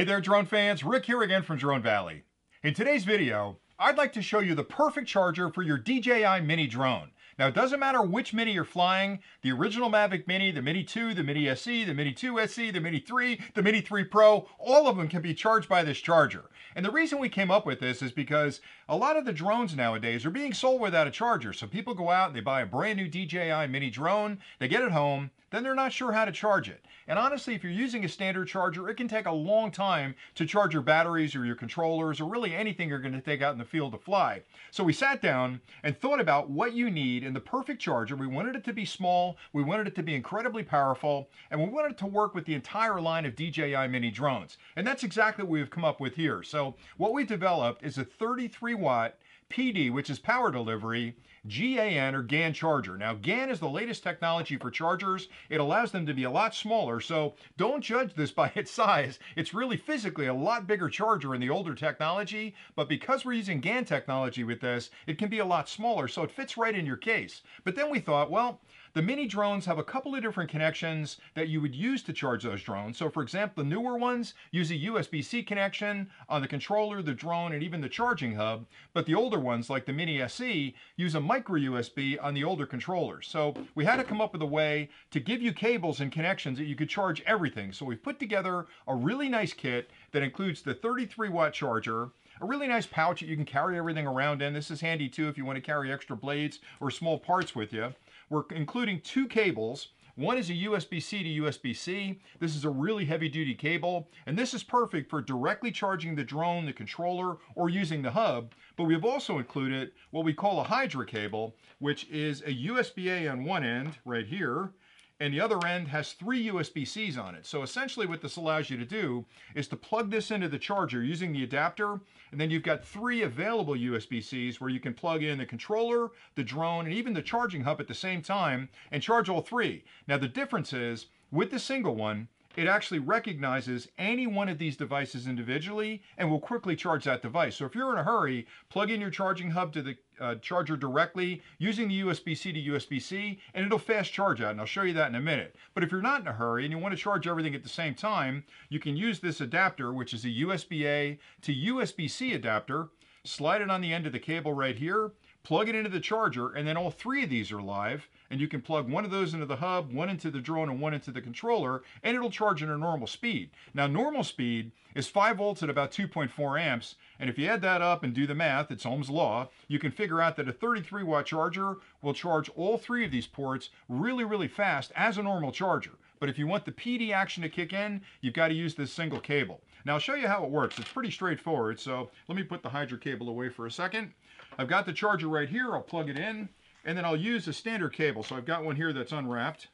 Hey there, drone fans, Rick here again from Drone Valley. In today's video, I'd like to show you the perfect charger for your DJI Mini drone. Now, it doesn't matter which Mini you're flying, the original Mavic Mini, the Mini 2, the Mini SE, the Mini 2 SE, the Mini 3, the Mini 3 Pro, all of them can be charged by this charger. And the reason we came up with this is because a lot of the drones nowadays are being sold without a charger. So people go out and they buy a brand new DJI Mini drone, they get it home, then they're not sure how to charge it. And honestly, if you're using a standard charger, it can take a long time to charge your batteries or your controllers or really anything you're going to take out in the field to fly. So we sat down and thought about what you need in the perfect charger. We wanted it to be small, we wanted it to be incredibly powerful, and we wanted it to work with the entire line of DJI Mini drones. And that's exactly what we've come up with here. So what we developed is a 33-watt PD, which is power delivery, GAN or GAN charger. Now, GAN is the latest technology for chargers. It allows them to be a lot smaller, so don't judge this by its size. It's really physically a lot bigger charger in the older technology, but because we're using GAN technology with this, it can be a lot smaller, so it fits right in your case. But then we thought, well, the Mini drones have a couple of different connections that you would use to charge those drones. So for example, the newer ones use a USB-C connection on the controller, the drone, and even the charging hub. But the older ones, like the Mini SE, use a micro-USB on the older controllers. So we had to come up with a way to give you cables and connections that you could charge everything. So we've put together a really nice kit that includes the 33-watt charger, a really nice pouch that you can carry everything around in. This is handy too if you want to carry extra blades or small parts with you. We're including two cables. One is a USB-C to USB-C. This is a really heavy-duty cable, and this is perfect for directly charging the drone, the controller, or using the hub. But we've also included what we call a Hydra cable, which is a USB-A on one end right here, and the other end has three USB-Cs on it. So essentially what this allows you to do is to plug this into the charger using the adapter, and then you've got three available USB-Cs where you can plug in the controller, the drone, and even the charging hub at the same time and charge all three. Now the difference is, with the single one, it actually recognizes any one of these devices individually and will quickly charge that device. So if you're in a hurry, plug in your charging hub to the charger directly using the USB-C to USB-C, and it'll fast charge out, and I'll show you that in a minute. But if you're not in a hurry and you want to charge everything at the same time, you can use this adapter, which is a USB-A to USB-C adapter, slide it on the end of the cable right here, plug it into the charger, and then all three of these are live, and you can plug one of those into the hub, one into the drone, and one into the controller, and it'll charge at a normal speed. Now, normal speed is 5 volts at about 2.4 amps, and if you add that up and do the math, it's Ohm's law, you can figure out that a 33-watt charger will charge all three of these ports really, really fast as a normal charger. But if you want the PD action to kick in, you've got to use this single cable. Now, I'll show you how it works. It's pretty straightforward, so let me put the Hydra cable away for a second. I've got the charger right here, I'll plug it in, and then I'll use a standard cable. So I've got one here that's unwrapped.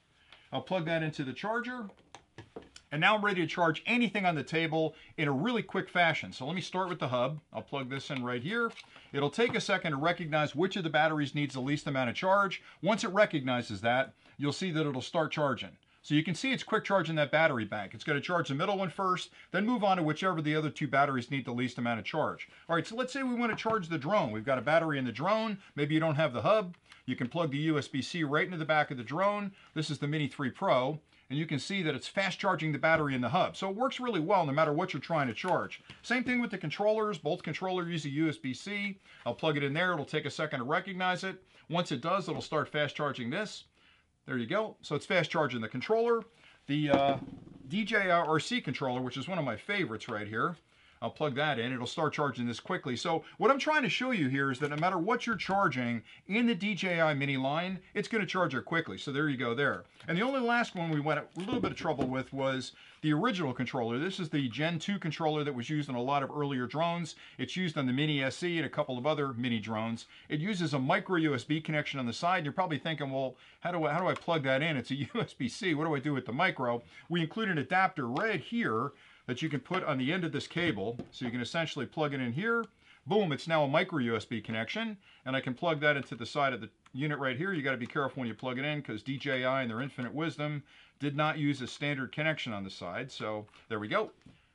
I'll plug that into the charger, and now I'm ready to charge anything on the table in a really quick fashion. So let me start with the hub. I'll plug this in right here. It'll take a second to recognize which of the batteries needs the least amount of charge. Once it recognizes that, you'll see that it'll start charging. So you can see it's quick charging that battery bank. It's going to charge the middle one first, then move on to whichever the other two batteries need the least amount of charge. All right, so let's say we want to charge the drone. We've got a battery in the drone. Maybe you don't have the hub. You can plug the USB-C right into the back of the drone. This is the Mini 3 Pro, and you can see that it's fast charging the battery in the hub. So it works really well no matter what you're trying to charge. Same thing with the controllers. Both controllers use a USB-C. I'll plug it in there. It'll take a second to recognize it. Once it does, it'll start fast charging this. There you go. So it's fast charging the controller. The DJI RC controller, which is one of my favorites right here, I'll plug that in. It'll start charging this quickly. So what I'm trying to show you here is that no matter what you're charging in the DJI Mini line, it's going to charge it quickly. So there you go there. And the only last one we went a little bit of trouble with was the original controller. This is the Gen 2 controller that was used on a lot of earlier drones. It's used on the Mini SE and a couple of other Mini drones. It uses a micro USB connection on the side. You're probably thinking, well, how do I plug that in? It's a USB-C. What do I do with the micro? We include an adapter right here that you can put on the end of this cable. So you can essentially plug it in here. Boom, it's now a micro USB connection, and I can plug that into the side of the unit right here. You gotta be careful when you plug it in because DJI and their infinite wisdom did not use a standard connection on the side. So there we go.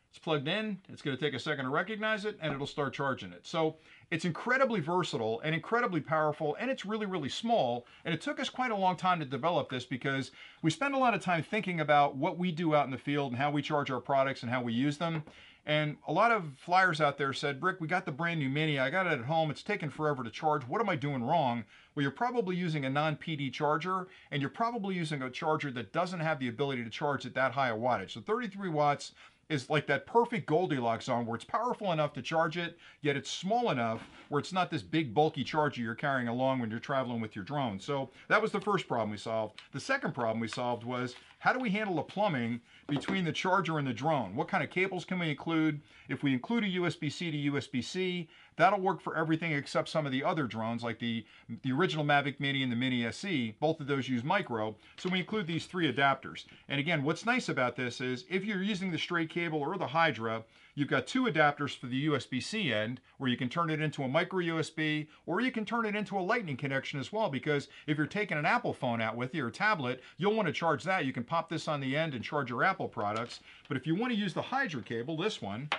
It's plugged in, it's gonna take a second to recognize it, and it'll start charging it. So it's incredibly versatile and incredibly powerful, and it's really, really small. And it took us quite a long time to develop this because we spend a lot of time thinking about what we do out in the field and how we charge our products and how we use them. And a lot of flyers out there said, Rick, we got the brand new Mini. I got it at home. It's taken forever to charge. What am I doing wrong? Well, you're probably using a non-PD charger, and you're probably using a charger that doesn't have the ability to charge at that high a wattage. So 33 watts is like that perfect Goldilocks zone where it's powerful enough to charge it, yet it's small enough where it's not this big bulky charger you're carrying along when you're traveling with your drone. So that was the first problem we solved. The second problem we solved was, how do we handle the plumbing between the charger and the drone? What kind of cables can we include? If we include a USB-C to USB-C, that'll work for everything except some of the other drones, like the original Mavic Mini and the Mini SE. Both of those use micro, so we include these three adapters. And again, what's nice about this is, if you're using the straight cable or the Hydra, you've got two adapters for the USB-C end, where you can turn it into a micro-USB, or you can turn it into a lightning connection as well, because if you're taking an Apple phone out with you, or tablet, you'll want to charge that. You can pop this on the end and charge your Apple products. But if you want to use the Hydra cable, this one,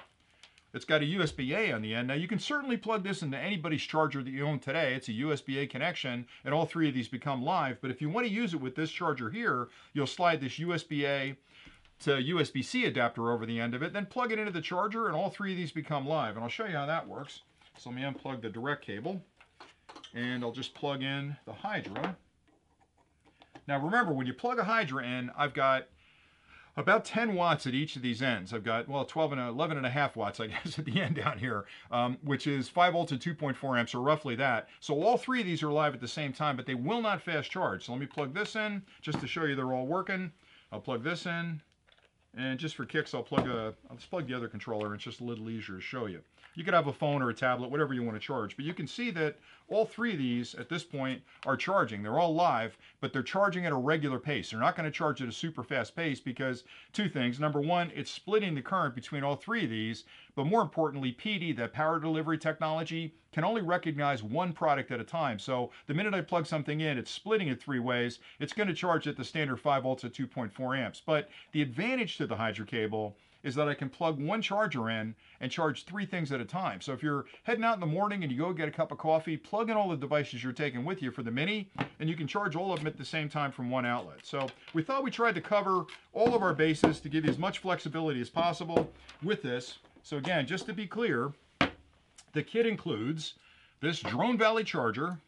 it's got a USB-A on the end. Now, you can certainly plug this into anybody's charger that you own today. It's a USB-A connection, and all three of these become live. But if you want to use it with this charger here, you'll slide this USB-A to USB-C adapter over the end of it, then plug it into the charger, and all three of these become live. And I'll show you how that works. So let me unplug the direct cable, and I'll just plug in the Hydra. Now, remember, when you plug a Hydra in, I've got about 10 watts at each of these ends. I've got, well, 11 and a half watts, I guess, at the end down here, which is 5 volts and 2.4 amps, or roughly that. So all three of these are live at the same time, but they will not fast charge. So let me plug this in, just to show you they're all working. I'll plug this in, and just for kicks, I'll just plug the other controller. It's just a little easier to show you. You could have a phone or a tablet, whatever you want to charge, but you can see that all three of these at this point are charging. They're all live, but they're charging at a regular pace. They're not going to charge at a super fast pace because two things. Number one, it's splitting the current between all three of these, but more importantly, PD, that power delivery technology, can only recognize one product at a time. So the minute I plug something in, it's splitting it three ways. It's going to charge at the standard 5 volts at 2.4 amps. But the advantage to the Hydra cable is that I can plug one charger in and charge three things at a time. So if you're heading out in the morning and you go get a cup of coffee, plug in all the devices you're taking with you for the Mini, and you can charge all of them at the same time from one outlet. So we thought we tried to cover all of our bases to give you as much flexibility as possible with this. So again, just to be clear, the kit includes this Drone Valley charger,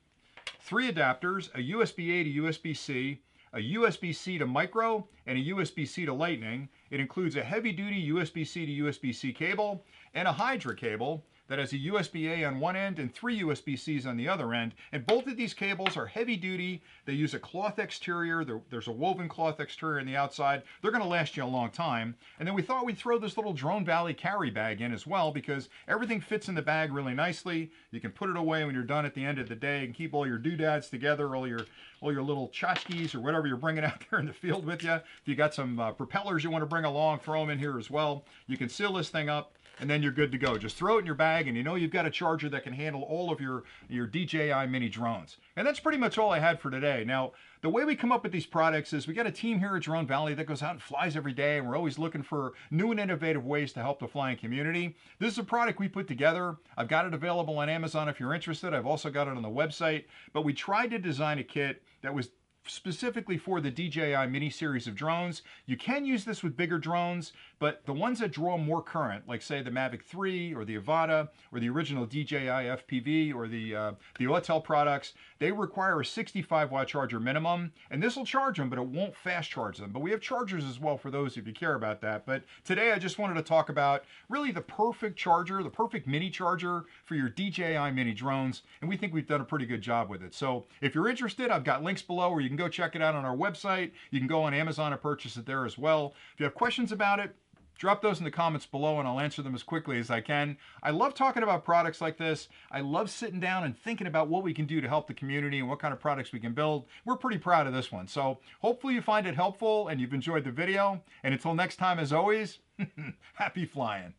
three adapters, a USB-A to USB-C, a USB-C to micro, and a USB-C to lightning. It includes a heavy-duty USB-C to USB-C cable and a Hydra cable that has a USB-A on one end and three USB-Cs on the other end. And both of these cables are heavy-duty. They use a cloth exterior. There's a woven cloth exterior on the outside. They're going to last you a long time. And then we thought we'd throw this little Drone Valley carry bag in as well, because everything fits in the bag really nicely. You can put it away when you're done at the end of the day and keep all your doodads together, all your little tchotchkes or whatever you're bringing out there in the field with you. If you got some propellers you want to bring along, throw them in here as well. You can seal this thing up, and then you're good to go. Just throw it in your bag, and you know you've got a charger that can handle all of your DJI Mini drones. And that's pretty much all I had for today. Now, the way we come up with these products is we got a team here at Drone Valley that goes out and flies every day, and we're always looking for new and innovative ways to help the flying community. This is a product we put together. I've got it available on Amazon if you're interested. I've also got it on the website. But we tried to design a kit that was specifically for the DJI Mini series of drones. You can use this with bigger drones, but the ones that draw more current, like say the Mavic 3 or the Avata or the original DJI FPV or the Autel products, they require a 65 watt charger minimum, and this will charge them, but it won't fast charge them. But we have chargers as well for those if you care about that. But today I just wanted to talk about really the perfect charger, the perfect Mini charger for your DJI Mini drones, and we think we've done a pretty good job with it. So if you're interested, I've got links below where you can go check it out on our website. You can go on Amazon and purchase it there as well. If you have questions about it, drop those in the comments below and I'll answer them as quickly as I can. I love talking about products like this. I love sitting down and thinking about what we can do to help the community and what kind of products we can build. We're pretty proud of this one. So hopefully you find it helpful and you've enjoyed the video. And until next time, as always, happy flying.